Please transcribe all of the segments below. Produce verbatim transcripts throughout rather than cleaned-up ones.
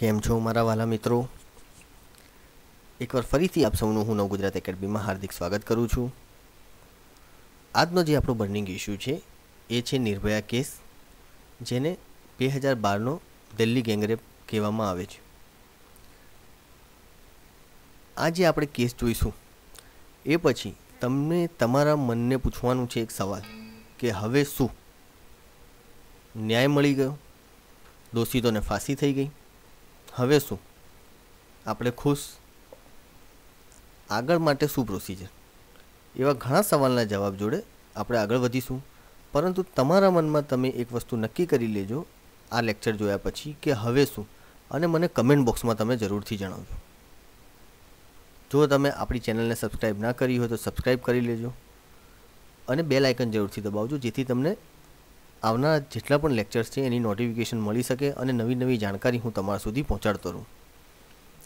કેમ છો મારા વાલા મિત્રો, એકવાર ફરીથી આપ સૌનું હું નવગુજરાત એકેડમીમાં હાર્દિક સ્વાગત કરું છું। આજનો જે આપણો બર્નિંગ ઇશ્યુ છે એ છે નિર્ભયા કેસ, જેને બે હજાર બારનો દિલ્હી ગેંગરેપ કહેવામાં આવે છે। આ જે આપણે કેસ જોઈશું એ પછી તમને તમારા મનને પૂછવાનું છે એક સવાલ કે હવે શું ન્યાય મળી ગયો, દોષિતોને ફાંસી થઈ ગઈ, हवे शू आपणे खुश, आगळ माटे शू प्रोसिजर, एवा घणा सवालना जवाब जोड़े आपणे आगळ वधीशुं। परंतु तमारा मनमा तमे एक वस्तु नक्की करी लेजो आ लेक्चर जोया पछी के हवे शू, अने मने कमेंट बॉक्स में तमे जरूरथी जणावजो। जो तमे आपणी चेनलने सब्सक्राइब ना करी होय तो सब्सक्राइब करी लेजो अने बेल आइकन जरूरथी दबावजो, जेथी तमने आवनारा जेटला पण लेक्चर्स छे एनी नोटिफिकेशन मळी शके अने नवी नवी जाणकारी हूँ तमारा सुधी पहोंचाडतो रहूँ।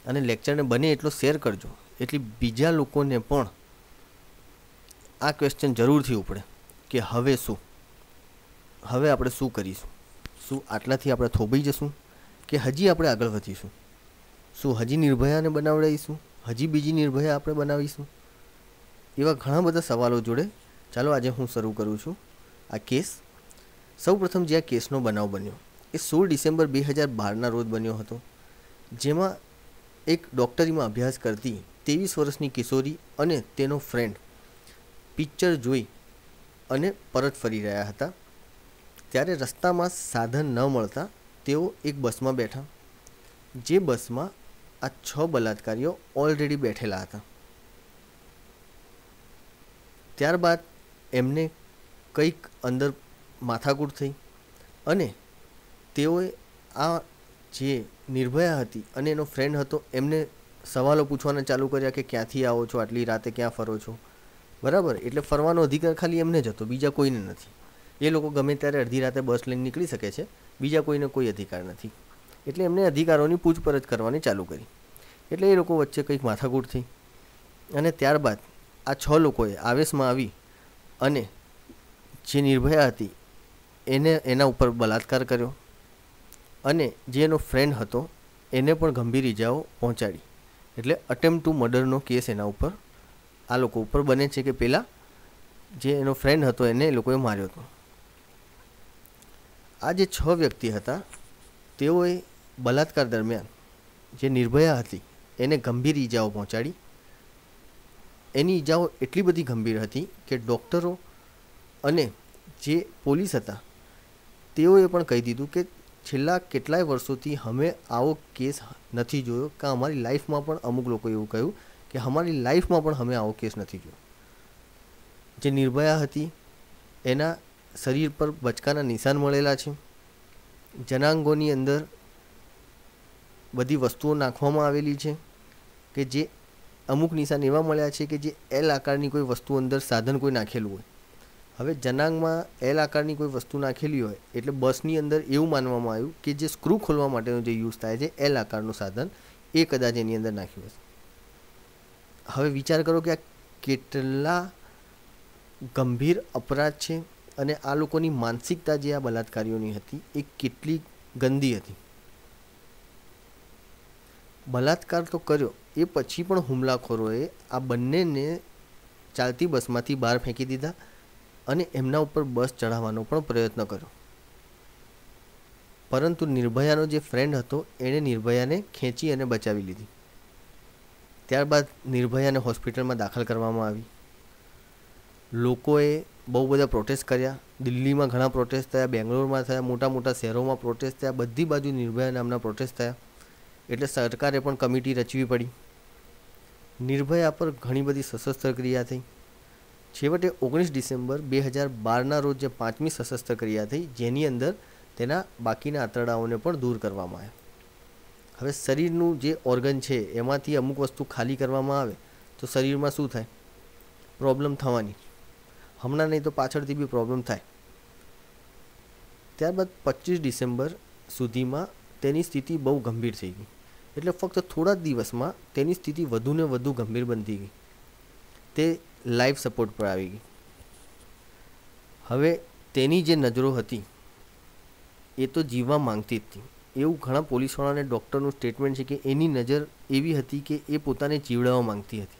अने लेक्चर ने बने एटलो शेर करजो, एटली बीजा लोकोने पण आ क्वेश्चन जरूरथी उपड़े के हवे शुं, हवे आपणे शुं करीशुं, शुं आटलाथी आपणे थोबई जशुं के हजी आपणे आगळ वधीशुं, शुं हजी निर्भयाने बनावड़ाईशुं, हजी बीजी निर्भया आपणे बनावीशुं। एवा घणा बधा सवालो जोड़े चालो आज हूँ शरू करूँ छूँ आ केस। सौ प्रथम जे आ केसनो बनाव बन्यो ए सोल डिसेम्बर बे हज़ार बारना रोज बन्यो हतो, जेमा एक डॉक्टरी में अभ्यास करती तेवीस वर्षनी किशोरी अने तेनो फ्रेंड पिक्चर जोई अने परत फरी रह्या हता, त्यारे रस्ता में साधन न मळता तेओ एक बस में बैठा, जे बस में आ छ बलात्कारीओ ऑलरेडी बैठेला हता। त्यारबाद एमने कंईक अंदर माथाकूट थी अने तेओए आ जे निर्भया हती अने एनो फ्रेंड हतो एमने सवालों पूछवाना चालू कर्या के क्यांथी आवो छो, आटली राते क्या फरो छो। बराबर, एटले फरवानो अधिकार खाली एमने ज हतो, बीजा कोईने नथी। ए लोको गमे त्यारे अर्धी राते बस लईने नीकळी शके छे, बीजा कोईने कोई अधिकार नथी। एटले एमने अधिकारोनी पूछपरछ करवानी चालू करी, एटले ए लोको वच्चे कंईक माथाकूट थी अने त्यारबाद आ छ लोकोए आवेशमां आवी अने जे निर्भया हती एने एना ऊपर बलात्कार कर्यो अने जे एनो फ्रेंड हतो एने पण गंभीर इजाओ पहोंचाड़ी। एटले अटेम्प्ट टू मर्डरनो केस एना ऊपर आ लोको ऊपर बने छे के पहेला जे एनो फ्रेंड हतो एने ए लोकोए मार्यो हतो। आ जे छ व्यक्ति हता तेओए बलात्कार दरमियान जे निर्भया हती एने गंभीर इजाओ पहोंचाड़ी। एनी इजाओ एटली बधी गंभीर हती के डॉक्टरो अने जे पोलीस हता तेओए पण कही दीधुं के छेल्ला केटलाय वर्षोथी हमें आवो केस नथी जोयो, के अमारी लाइफ में पण अमुक लोकोए एवुं कह्युं के हमारी लाइफ में पण हमें आवो केस नथी जोयो। जे निर्भया हती एना शरीर पर बचकाना निशान मळेला छे, जनांगोनी अंदर बधी वस्तुओ नाखवामां आवेली छे के जे अमुक निशान एवा मळ्या छे के जे एल आकारनी कोई वस्तु अंदर साधन कोई नाखेलुं होय। हवे जनांग में एल आकार की कोई वस्तु नाखेली होय एटले बसनी अंदर एवं मानवामां आव्युं के जे स्क्रू खोलवा माटेनो जे यूज थाय छे एल आकारनुं साधन ए कदाच एनी अंदर नाख्युं हशे। हवे विचार करो के आ केटला गंभीर अपराध छे अने आ लोकोनी मानसिकता जे आ बलात्कारीओनी हती ए केटली गंदी हती। बलात्कार तो कर्यो ए पछी पण हुमलाखोरोए आ बंनेने चालती बसमांथी बहार फेंकी दीधा अने एमना उपर बस चढ़ावानो पण प्रयत्न कर्यो, परंतु निर्भयानो जे फ्रेंड हतो एणे निर्भयाने खेंची अने बचावी लीधी। त्यारबाद निर्भयाने हॉस्पिटल में दाखल करवामां आवी। लोकोए बहु बधा प्रोटेस्ट कर्या, दिल्ली में घणा प्रोटेस्ट थया, बेंगलोर में थया, मोटा मोटा शहरों में प्रोटेस्ट थया, बधी बाजू निर्भया नामना प्रोटेस्ट थया। एटले सरकारे पण कमिटी रचवी पड़ी। निर्भया पर घणी बधी सशस्त्र क्रिया थई। छेवटे ओगनीस डिसेम्बर बे हज़ार बारना रोज जे पांचमी सशस्त्र क्रिया थी जेनी अंदर तेना बाकीना आंतरडाओने पण दूर करवामां आव्या। हवे शरीरनुं जे ऑर्गन छे एमांथी अमुक वस्तु खाली करवामां आवे तो शरीर में शुं थाय, प्रॉब्लम थवानी, हमणां नहीं तो पाछळथी बी प्रॉब्लम थाय। त्यारबाद पच्चीस डिसेम्बर सुधीमां तेनी स्थिति बहु गंभीर थई गई, एटले फक्त थोड़ा दिवसमां तेनी स्थिति वधु ने वधु गंभीर बनती गई, ते लाइफ सपोर्ट पर आई गई। हवे तेनी जे नजरो हती ए तो जीववा मांगती थी एवं घना पोलीसवाळा ने डॉक्टरनु स्टेटमेंट है कि एनी नजर एवी हती कि ए पोताने जीवडावा मांगती हती,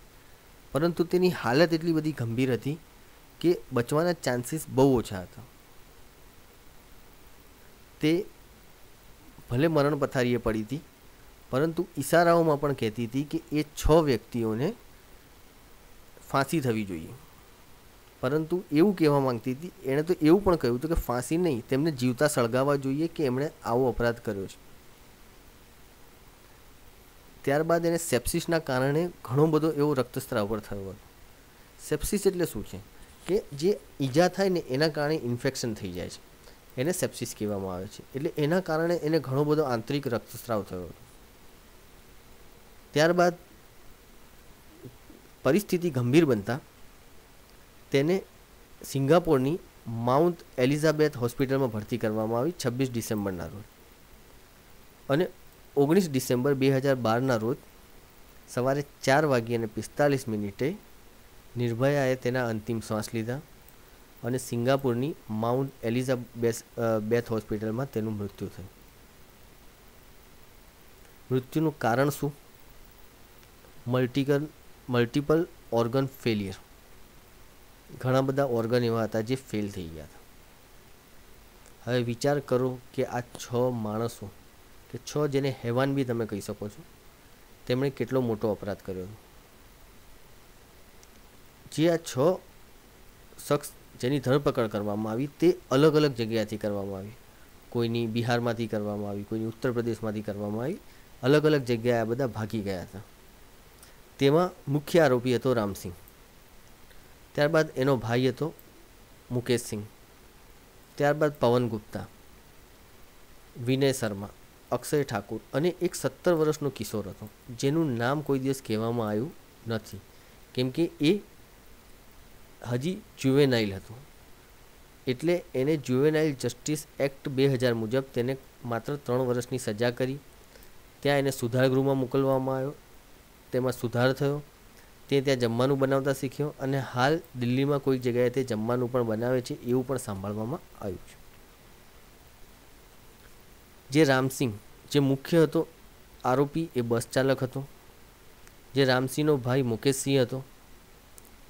परंतु तेनी हालत एटली बधी गंभीर हती कि बचवाना चांसीस बहु ओछा हता। ते भले मरण पथारीए पड़ी थी, परंतु इशाराओं में पण कहती थी कि ए छ व्यक्तिओने फांसी थवी जोईए, परंतु एवं कहवा मांगती थी, एने तो एवं पण कह्युं हतुं कि फांसी नहीं, तेमने जीवता सळगावा जोईए कि एमणे आवो अपराध कर्यो छे। त्यारबाद एने सेप्सिसना कारणे घणो बधो एवो रक्तस्राव पण थयो हतो। सेप्सिस एटले शुं छे कि जे ईजा थाय ने एना कारणे इन्फेक्शन थई जाय छे, एने सेप्सिस कहेवामां आवे छे। एटले एना कारणे एने घणो बधो आंतरिक रक्तस्राव थयो हतो। त्यारबाद परिस्थिति गंभीर बनता तेने सिंगापोरनी माउंट एलिजाबेथ हॉस्पिटल में भर्ती करवामां आवी छब्बीस डिसेम्बर ना रोज अने ओगनीस डिसेम्बर दो हज़ार बारह ना रोज सवारे चार वागी अने पिस्तालीस मिनिटे निर्भयाए तेना अंतिम श्वास लीधा अने सिंगापोरनी माउंट एलिजाबेथ हॉस्पिटल में तेनुं मृत्यु थयुं। मृत्युनुं कारण शुं? मल्टीकल मल्टीपल ऑर्गन फेलियर। घणा बधा ऑर्गन एवा हता जे फेल थई गया था। हवे विचार करो कि आ छ माणसों के छ जेने हैवान भी तमे कही सको छो तेमणे केटलो मोटो अपराध कर्यो। जे आ छ शख्स जेनी धरपकड़ करवामां आवी ते अलग अलग जग्याएथी करवामां आवी, कोईनी बिहारमांथी करवामां आवी, कोईनी उत्तर प्रदेशमांथी करवामां आवी। अलग अलग जग्याए बधा भागी गया था। तेमां मुख्य आरोपी हतो राम सिंह, त्यारबाद एनो भाई हतो मुकेश सिंह, त्यारबाद पवन गुप्ता, विनय शर्मा, अक्षय ठाकुर अने एक सत्तर वर्षनो किशोर हतो जेनुं नाम कोई दिवस कहेवामां आव्युं नथी केम के ए हजी जुवेनाइल हतो, एटले एने जुवेनाइल जस्टिस एक्ट दो हज़ार मुजब तेने मात्र त्रण वर्षनी सजा करी। त्यां एने सुधारगृहमां मोकलवामां आव्यो, तेमां सुधार थयो, ते त्यां जमवानुं बनावता शीख्यो अने हाल दिल्ली में कोई जगह ते जमवानुं पण बनावे छे एवुं पण सांभळवामां आव्युं छे। जे राम सिंह जे मुख्य हतो आरोपी ए बस चालक हतो, जे राम सिंहनो भाई मुकेश सिंह हतो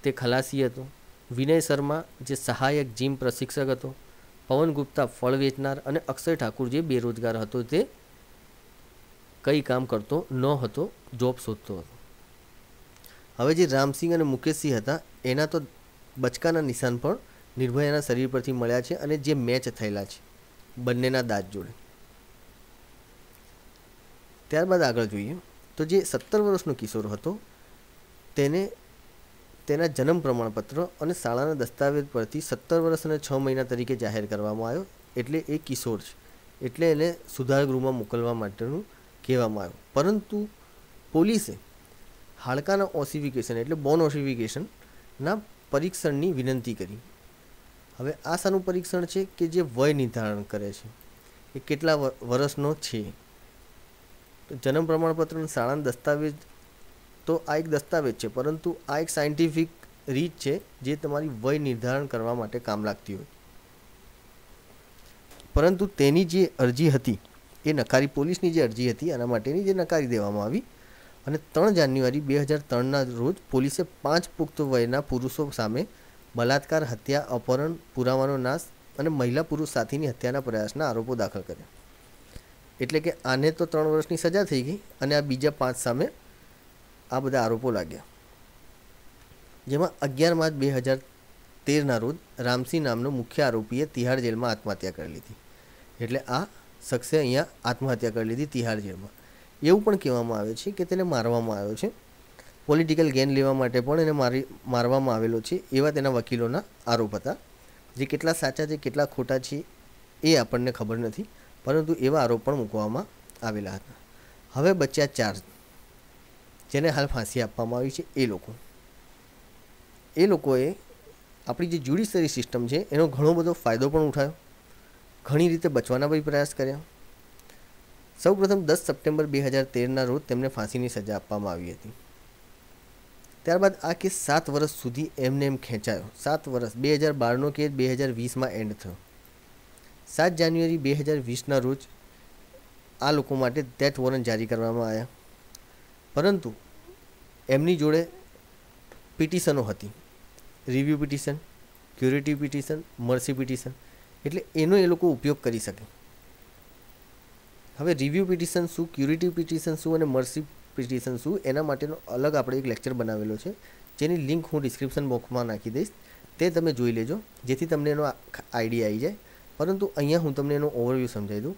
ते खलासी हतो, विनय शर्मा जे सहायक जीम प्रशिक्षक हतो, पवन गुप्ता फळ वेचनार अने अक्षय ठाकुर जे बेरोजगार हतो ते कई काम करतो न हतो, जॉब शोधतो हतो। हवे जे राम सिंह अने मुकेश सिंह हता एना तो बचकाना निशान पर निर्भयाना शरीर परथी मळ्या छे अने जे मेच थयेला छे बंनेना दांत जोड़े। त्यारबाद आगळ जोईए तो जे सत्तर वर्षनो किशोर हतो तेने तेना जन्म प्रमाणपत्र अने शाळाना दस्तावेज परथी सत्तर वर्ष अने छ महीना तरीके जाहेर करवामां आव्यो, एटले ए किशोर छे, एटले एने सुधारगृहमां मोकलवा माटेनुं कहेवामां आव्युं। परंतु पोलीसे हाड़काना ओसिफिकेशन एटले बोन ओसिफिकेशन ना परीक्षण की विनती करी। हवे आ सानु परीक्षण है कि जे वय निर्धारण करे छे केटला वर्षनो छे। तो जन्म प्रमाणपत्र शाळा दस्तावेज तो आ एक दस्तावेज है, परंतु आ एक साइंटिफिक रीत है जे तमारी वय निर्धारण करवा माटे काम लगती हो। परंतु तेनी जे अरजी हती ए नकारी पोलीसनी जे अरजी हती आना माटेनी जे नकारी देवामां आवी अने तीन जान्युआरी दो हज़ार तीन ना रोज पोलीसे पांच पुख्त वयना पुरुषों सामे बलात्कार, हत्या, अपहरण, पुरावानो नाश अने महिला पुरुष साथीनी हत्याना प्रयासना आरोपो दाखल कर्या। एटले के आने तो त्रण वर्षनी सजा थई गई अने आ बीजा पांच सामे आ बधा आरोपो लाग्या, जेमां अगियार मार्च दो हज़ार तेर ना रोज रामसिंह नामनो मुख्य आरोपीए तिहाड़ जेल में आत्महत्या कर लीधी। एटले आ शख्से अहींया आत्महत्या कर लीधी तिहाड़ जेल में। एवं पण कहेवामां आवे छे के तेने मारवामां आव्यो छे, पॉलिटिकल गेन लेवा माटे पण एने मारी मारवामां आवेलो छे एवा तेना वकीलोना आरोप हता। जे केटला साचा छे केटला खोटा छे ए आपणने खबर नथी, परंतु एवा आरोप पण मूकवामां आवेला हता। हवे बच्या चार जेने हाल फांसी आपवामां आवी छे। ए लोको ए लोकोए आपणी जे ज्युडिशरी सिस्टम छे एनो घणो बधो फायदो पण उठायो, घणी रीते बचवाना पण प्रयास कर्या। सौ प्रथम दस सप्टेम्बर दो हज़ार तेर ना रोज तेमने फांसी की सजा आपवामां आवी हती। त्यारबाद आ केस सात वर्ष सुधी एमने एम खेंचायो। सात वर्ष दो हज़ार बारह नो केस दो हज़ार बीस में एंड थयो। सात जान्युआरी दो हज़ार बीस ना रोज આ લોકો માટે ડેથ વોરંટ જારી કરવામાં આવ્યા, પરંતુ એમની જોડે પિટિશનો હતી, review petition, curative petition, mercy petition, એટલે એનો એ લોકો ઉપયોગ કરી શકે. હવે રિવ્યુ પિટિશન શું, ક્યુરેટિવ પિટિશન શું અને મર્સી પિટિશન શું એના માટેનો અલગ આપણે એક લેક્ચર બનાવેલો છે, જેની લિંક હું ડિસ્ક્રિપ્શન બોક્સમાં નાખી દઈશ, તે તમે જોઈ લેજો જેથી તમને એનો આઈડિયા આવી જાય. પરંતુ અહીંયા હું તમને એનો ઓવરવ્યૂ સમજાવી દઉં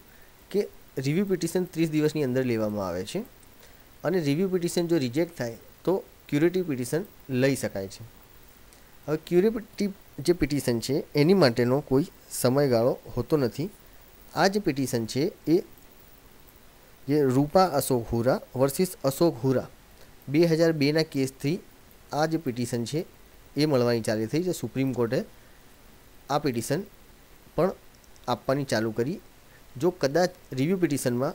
કે रिव्यू पिटिशन तीस दिवस की अंदर लेवामां आवे छे अने रिव्यू पिटिशन जो रिजेक्ट थाय तो क्यूरेटिव पिटिशन लई शकाय छे. हवे क्यूरेटिव जे पिटिशन है एनी माटेनो कोई समयगाळो होतो नथी. आ जे पिटिशन है ए जे रूपा अशोक हुरा वर्सिस अशोक हुरा बे हज़ार बे ना केस थी आ जे पिटिशन है ए मळवानी चालू थी, जो सुप्रीम कोर्टे आ पिटिशन पण आपवानी चालू करी. जो कदाच रिव्यू पिटिशन में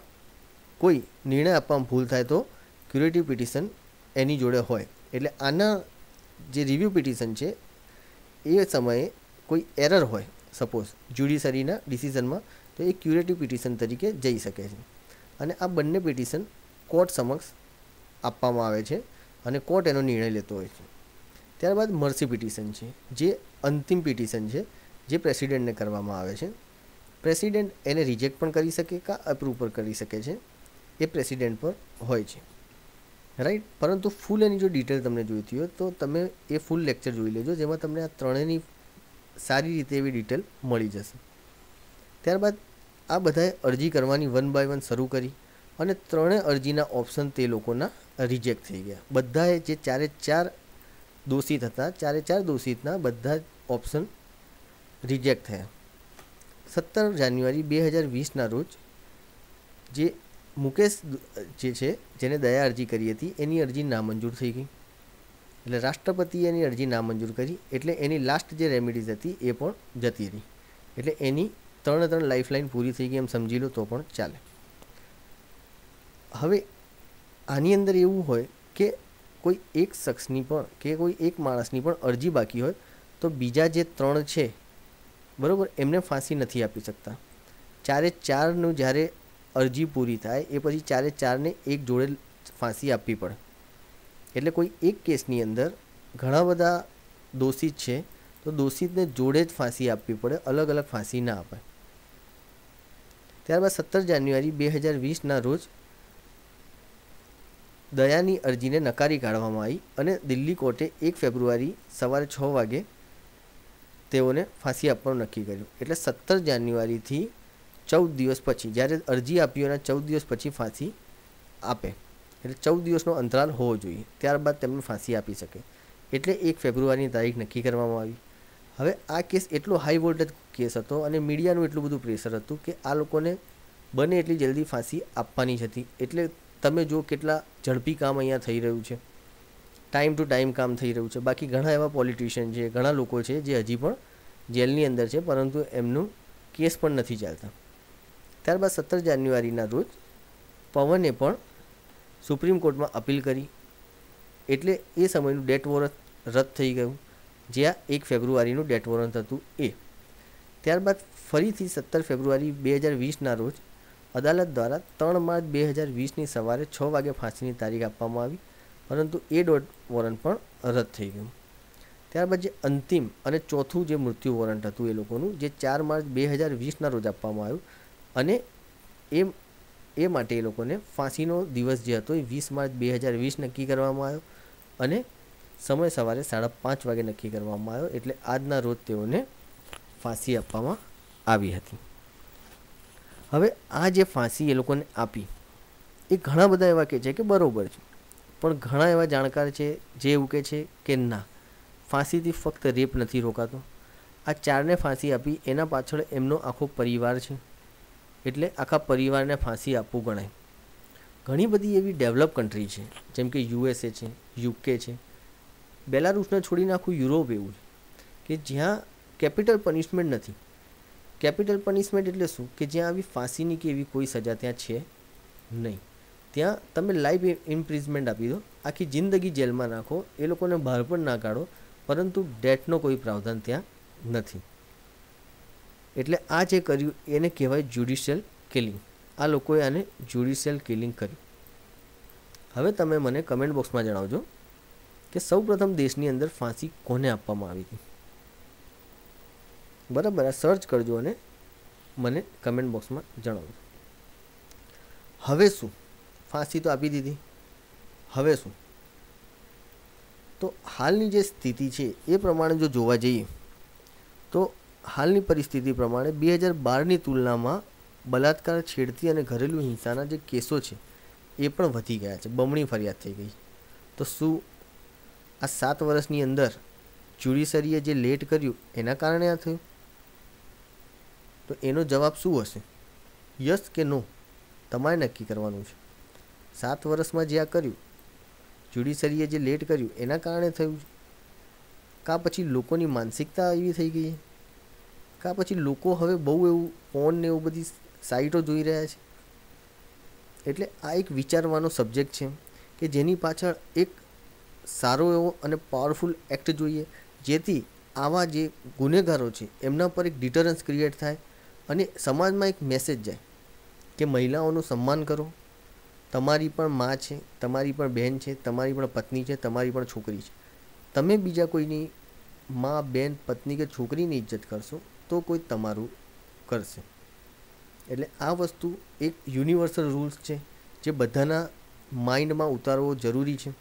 कोई निर्णय आपवामां भूल थाय तो क्यूरेटिव पिटिशन एनी जोड़े होय, एटले आना जे रिव्यू पिटिशन है ए समये कोई एरर होय सपोज ज्युडिशरीना डिसिजन में तो ये क्यूरेटिव पिटिशन तरीके जई शके छे. अने आ बंने पिटिशन कोर्ट समक्ष आपवामां आवे छे अने कोर्ट एनो निर्णय लेतो होय छे. त्यारबाद मर्सी पिटिशन है जे अंतिम पिटिशन है जे प्रेसिडेंट ने करवामां आवे छे. प्रेसिडेंट एने रिजेक्ट पण करी सके का अप्रूव पर करी सके छे, ये प्रेसिडेंट पर होय छे राइट. परंतु फूल एनी जो डिटेल तमने जोईती हो तो तमे ए फूल लेक्चर जोई लेजो जेमां तमने आ त्रणेयनी सारी रीते एवी डिटेल मळी जशे. त्यारबाद आ बधाए अरजी करवानी वन बाय वन शरू करी अने त्रणेय अरजीना ऑप्शन ते लोकोना रिजेक्ट थई गया. बधाए जे चारे चार दोषित हता चारे चार दोषितना बधा ऑप्शन रिजेक्ट थया. सत्तर जान्युआरी दो हज़ार बीस ना रोज जे मुकेश जे छे जेने दया अरजी करी थी एनी अरजी नामंजूर थी गई, एटले राष्ट्रपतिए एनी अरजी नामंजूर करी, एटले एनी लास्ट जे रेमेडीज थी ए पण जती रही, एटले एनी त्रण त्रण लाइफलाइन पूरी थी गई एम समझी लो तो पण चाले. हवे आनी अंदर एवुं होय के कोई एक शख्सनी पण के कोई एक माणसनी पण अरजी बाकी होय तो बीजा जे त्रण छे बराबर एमने फांसी नहीं आपी सकता. चारे चार नु जारे अरजी पूरी थाय ए पछी चारे चार ने एक जोड़े फांसी आपवी पड़े, एटले कोई एक केसनी अंदर घणा बधा दोषित छे तो दोषित ने जोड़े ज फांसी आपवी पड़े, अलग अलग फांसी ना आपे. त्यारबाद सत्तर जान्युआरी दो हज़ार बीस ना रोज दयानी अरजी ने नकारी काढवामां आवी अने दिल्ली कोर्टे एक फेब्रुआरी सवारे छ वागे तेओने फांसी आपवानुं नक्की कर्युं. एटले सत्तर जान्युआरी थी चौदह दिवस पछी ज्यारे अरजी आपी होयना चौदह दिवस पछी फांसी आपे, एटले चौदह दिवसनो अंतराल होवो जोईए त्यारबाद तेमने फांसी आपी शके, एटले एक फेब्रुआरीनी तारीख नक्की करवामां आवी. हवे आ केस एटलो हाई वोल्टेज केस हतो अने मीडियानुं एटलुं बधुं प्रेशर हतुं के आ लोकोने बने एटली जल्दी फांसी आपवानी हती. एटले तमे जो केटला झड़पी काम अहींया थई रह्युं छे, टाइम टू टाइम काम थई रह्युं छे. बाकी घणा एवा पॉलिटिशियन छे, घणा लोको छे जे हजी पण जेलनी अंदर छे परंतु एमनो केस पण नथी चालता. त्यारबाद सत्तर जान्युआरी ना रोज पवने पण सुप्रीम कोर्ट में अपील करी एटले ए समयनुं डेथ वोरंट रद्द थई गयुं जे आ एक फेब्रुआरीनुं डेथ वोरंट हतुं ए. त्यारबाद फरीथी सत्तर फेब्रुआरी दो हज़ार बीस ना रोज अदालत द्वारा तीन मार्च दो हज़ार बीस नी सवारे छह वागे फांसीनी तारीख आपवामां आवी परंतु ए डेथ वोरंट पण रद्द थई गयुं. त्यारबाद जे अंतिम अने चौथुं जे मृत्यु वोरंट हतुं ए लोकोनुं जे चार मार्च दो हज़ार बीस ना रोज आपवामां आव्युं अने ए ए माटे ए लोकोने फांसीनो दिवस जे हतो ए वीस मार्च दो हज़ार बीस नक्की करवामां आव्यो अने समय सवारे साढ़ा पांच वागे नक्की करवामां आव्यो, एटले आजना रोज तेओने फांसी आपवामां आवी हती. हवे आ जे फांसी ए लोकोने आपी ए घणा बधा एवा कहे छे के बरोबर छे, पण घणा एवा जाणकार छे जे एवुं कहे छे के ना फांसी थी फक्त रेप नहीं रोकातो. आ चार ने फांसी आपी एना पाछळ एमनो आखो परिवार छे एटले आखा परिवार ने फांसी आपवू गणाय. घणी बधी एवी डेवलप कंट्री छे जेम के यूएसए छे, यूके छे, बेलारूस ने छोड़ी नाखू यूरोप एवुं के ज्यां कैपिटल पनिशमेंट नथी. कैपिटल पनिशमेंट एटले शुं के ज्यां आवी फांसीनी के एवी कोई सजा त्यां छे नहीं, त्यां तमे लाइफ इम्प्रिजमेंट आपी दो, आखी जिंदगी जेल में नाखो, ए लोकोने बहार पण ना काढो, परंतु डेथनो कोई प्रावधान त्यां नथी. एटले आ जे कर्युं एने कहेवाय ज्युडिशियल किलिंग. આ લોકોએ આને જ્યુડિશિયલ કિલિંગ કર્યું. હવે તમે મને કમેન્ટ બોક્સમાં જણાવજો કે સૌપ્રથમ દેશની અંદર ફાંસી કોને આપવામાં આવી હતી. બરાબર, આ સર્ચ કરજો અને મને કમેન્ટ બોક્સમાં જણાવજો. હવે શું, ફાંસી તો આપી દીધી, હવે શું? તો હાલની જે સ્થિતિ છે એ પ્રમાણે જો જોવા જઈએ તો હાલની પરિસ્થિતિ પ્રમાણે બે હજાર બારની તુલનામાં બલાત્કાર, છેડતી અને ઘરેલું હિંસાના જે કેસો છે એ પણ વધી ગયા છે, બમણી ફરિયાદ થઈ ગઈ. તો શું આ સાત વર્ષની અંદર જ્યુડિશરીએ જે લેટ કર્યું એના કારણે આ થયું? તો એનો જવાબ શું હશે, યસ કે નો, તમારે નક્કી કરવાનું છે. સાત વર્ષમાં જે આ કર્યું, જ્યુડિશરીએ જે લેટ કર્યું એના કારણે થયું છે, કાં પછી લોકોની માનસિકતા એવી થઈ ગઈ, કાં પછી લોકો હવે બહુ એવું ફોન ને એવું બધી સાઇટો જોઈ રહ્યા છે? એટલે આ એક વિચારવાનો સબ્જેક્ટ છે કે જેની પાછળ એક સારો એવો અને પાવરફુલ એક્ટ જોઈએ, જેથી આવા જે ગુનેગારો છે એમના પર એક ડિટરન્સ ક્રિએટ થાય અને સમાજમાં એક મેસેજ જાય કે મહિલાઓનું સન્માન કરો, તમારી પણ માં છે, તમારી પણ બહેન છે, તમારી પણ પત્ની છે, તમારી પણ છોકરી છે. તમે બીજા કોઈની માં, બહેન, પત્ની કે છોકરીની ઇજ્જત કરશો તો કોઈ તમારું કરશે. એટલે આ વસ્તુ એક યુનિવર્સલ રૂલ્સ છે જે બધાના માઇન્ડમાં ઉતારવો જરૂરી છે.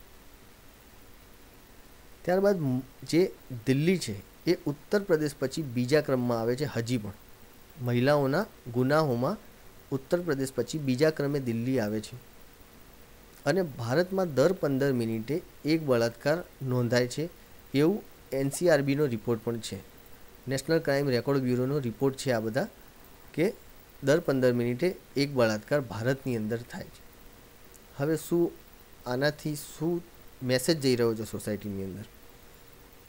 ત્યારબાદ જે દિલ્હી છે એ ઉત્તર પ્રદેશ પછી બીજા ક્રમમાં આવે છે. હજી પણ મહિલાઓના ગુનાહોમાં ઉત્તર પ્રદેશ પછી બીજા ક્રમે દિલ્હી આવે છે. અને ભારતમાં દર પંદર મિનિટે એક બળાત્કાર નોંધાય છે એવું એનસીઆરબીનો રિપોર્ટ પણ છે, નેશનલ ક્રાઇમ રેકોર્ડ બ્યુરોનો રિપોર્ટ છે આ બધા, કે દર પંદર મિનિટે એક બળાત્કાર ભારતની અંદર થાય છે. હવે શું આનાથી શું મેસેજ જઈ રહ્યો છે સોસાયટીની અંદર?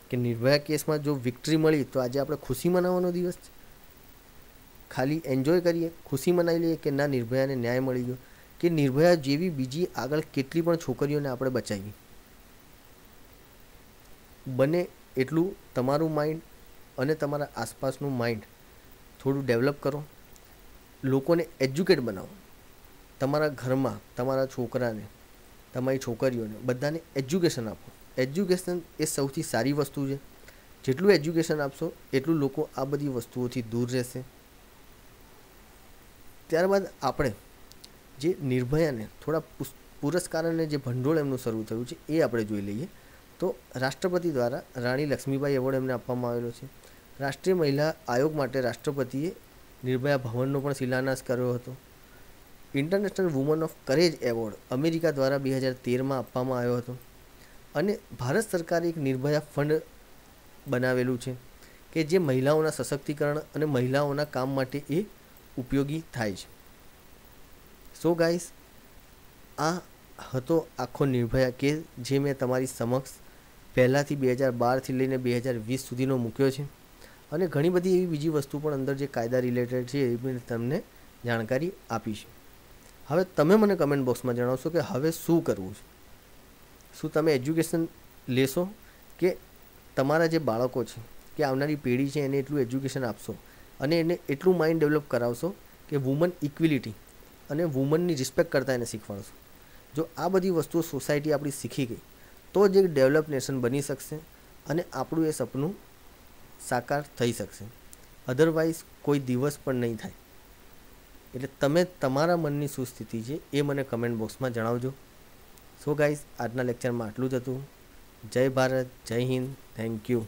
કે નિર્ભયા કેસમાં જો વિક્ટરી મળી તો આજે આપણે ખુશી મનાવવાનો દિવસ છે, ખાલી એન્જોય કરીએ, ખુશી મનાવી લઈએ કે ના, નિર્ભયાને ન્યાય મળી ગયો, કે નિર્ભયા જેવી બીજી આગળ કેટલી પણ છોકરીઓને આપણે બચાવી. બને એટલું તમારું માઇન્ડ અને તમારા આસપાસનું માઇન્ડ થોડું ડેવલપ કરો, લોકોને એજ્યુકેટ બનાવો. તમારા ઘરમાં તમારા છોકરાને, તમારી છોકરીઓને બધાને એજ્યુકેશન આપો. એજ્યુકેશન એ સૌથી સારી વસ્તુ છે. જેટલું એજ્યુકેશન આપશો એટલું લોકો આ બધી વસ્તુઓથી દૂર રહેશે. ત્યારબાદ આપણે જે નિર્ભયાને થોડા પુરસ્કારને જે ભંડોળ એમનું શરૂ થયું છે એ આપણે જોઈ લઈએ. તો રાષ્ટ્રપતિ દ્વારા રાણી લક્ષ્મીબાઈ એવોર્ડ એમને આપવામાં આવેલો છે. રાષ્ટ્રીય મહિલા આયોગ માટે રાષ્ટ્રપતિએ નિર્ભયા ભવનનો પણ શિલાન્યાસ કર્યો હતો. International woman of courage award America દ્વારા બે હજાર તેરમાં આપવામાં આવ્યો હતો. અને ભારત સરકારે એક નિર્ભયા ફંડ બનાવેલું છે કે જે મહિલાઓના સશક્તિકરણ અને મહિલાઓના કામ માટે એ ઉપયોગી થાય છે. સો ગાઈસ, આ હતો આખો નિર્ભયા કેસ, જે મેં તમારી સમક્ષ પહેલાંથી બે હજાર બારથી લઈને બે હજાર વીસ સુધીનો મૂક્યો છે. અને ઘણી બધી એવી બીજી વસ્તુ પણ અંદર જે કાયદા રિલેટેડ છે એ પણ તમને જાણકારી આપીશ. હવે તમે મને કમેન્ટ બોક્સમાં જણાવશો કે હવે શું કરવું છે. શું તમે એજ્યુકેશન લેશો કે તમારા જે બાળકો છે કે આવનારી પેઢી છે એને એટલું એજ્યુકેશન આપશો અને એને એટલું માઇન્ડ ડેવલપ કરાવશો કે વુમન ઇક્વિલિટી અને વુમનની રિસ્પેક્ટ કરતાં એને શીખવાડશો? જો આ બધી વસ્તુઓ સોસાયટી આપણી શીખી ગઈ તો જ એક ડેવલપ નેશન બની શકશે અને આપણું એ સપનું સાકાર થઈ શકશે. અધરવાઇઝ કોઈ દિવસ પણ નહીં થાય. એટલે તમે તમારા મનની શું સ્થિતિ છે એ મને કમેન્ટ બોક્સમાં જણાવજો. સો ગાઈઝ, આજના લેક્ચરમાં આટલું જ હતું. જય ભારત, જય હિન્દ, થેન્ક યુ.